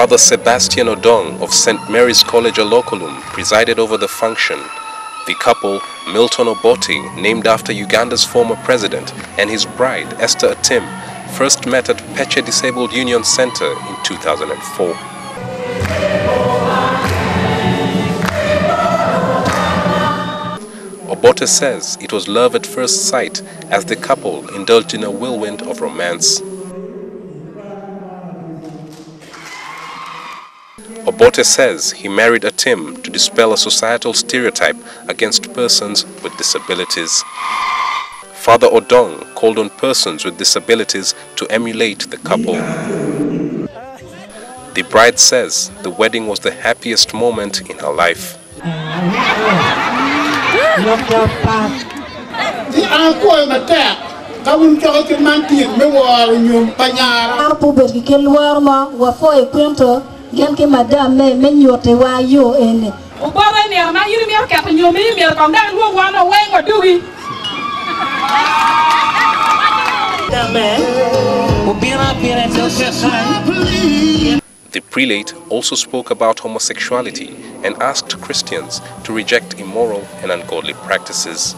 Father Sebastian Odong of St. Mary's College Alokolum presided over the function. The couple, Milton Obote, named after Uganda's former president, and his bride, Esther Atim, first met at Peche Disabled Union Center in 2004. Obote says it was love at first sight as the couple indulged in a whirlwind of romance. Obote says he married Atim to dispel a societal stereotype against persons with disabilities. Father Odong called on persons with disabilities to emulate the couple. The bride says the wedding was the happiest moment in her life. The prelate also spoke about homosexuality and asked Christians to reject immoral and ungodly practices.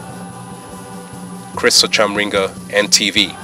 Chris Suchamringa, NTV.